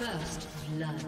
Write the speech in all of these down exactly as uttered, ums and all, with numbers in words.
First blood.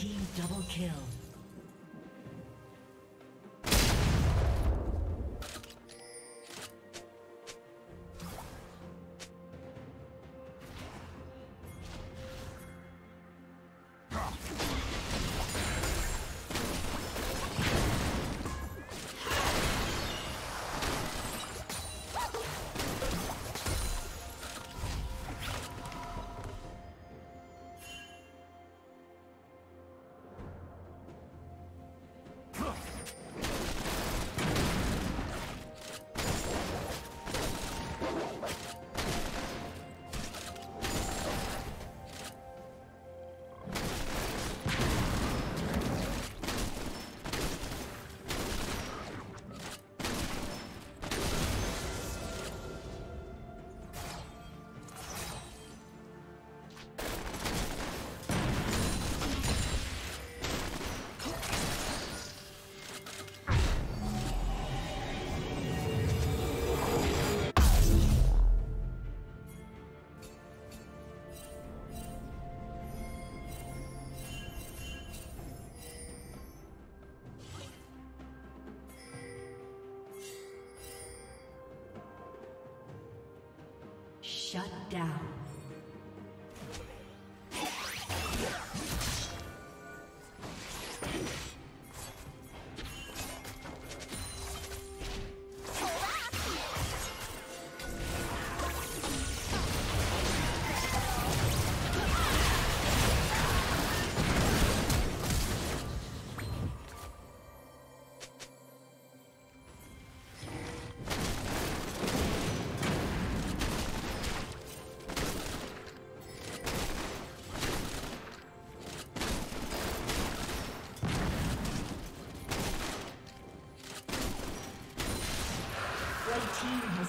Team double kill. Shut down. Team has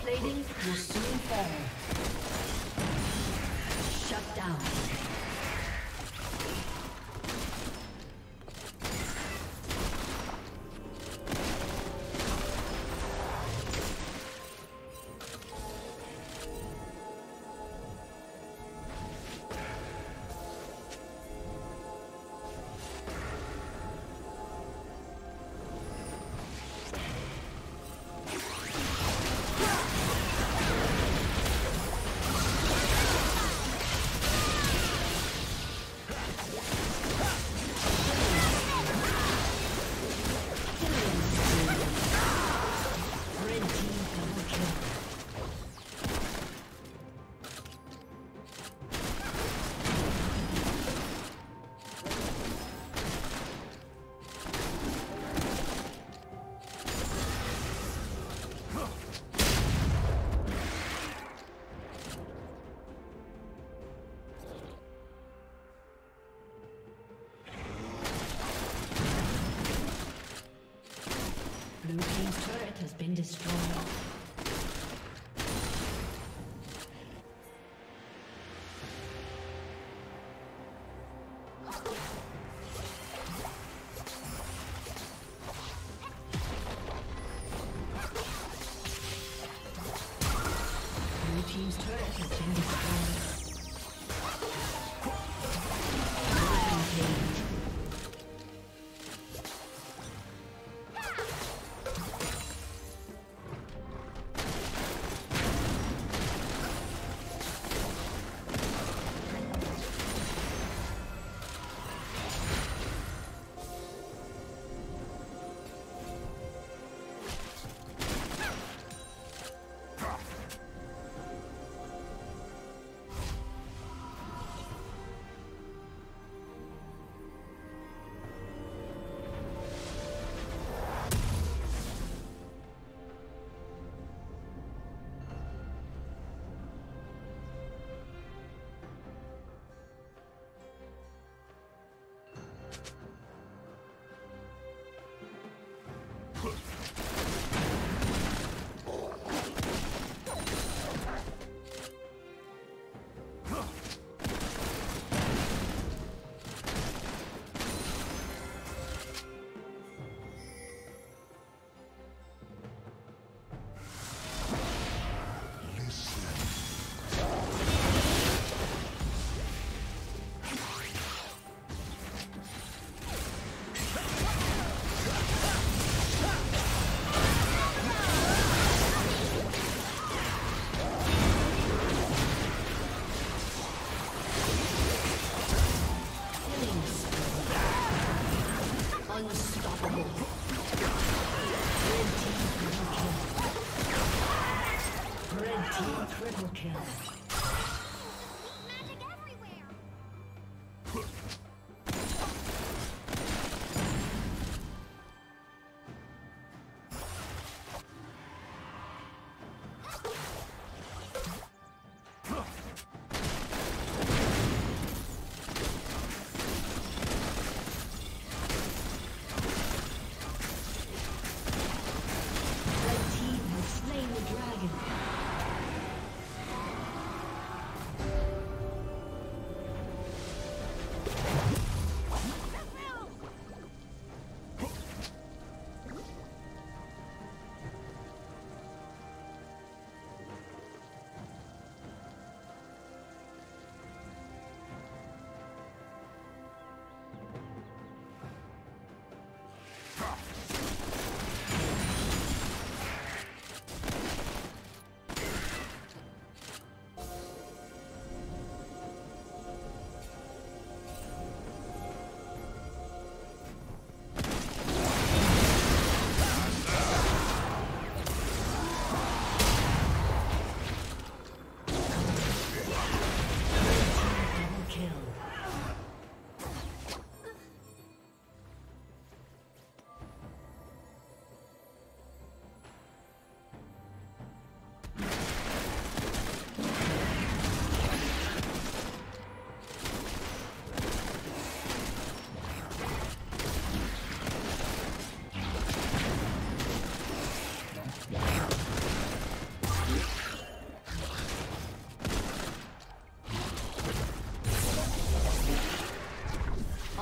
Plating will soon fall. Shut down. Blue team's turret has been destroyed. team's turret has been destroyed.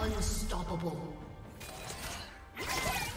Unstoppable. Blue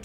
Red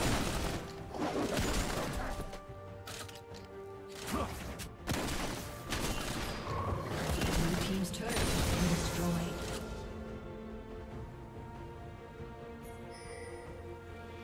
Blue team's turret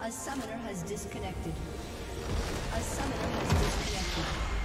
A summoner has disconnected. A summoner has disconnected.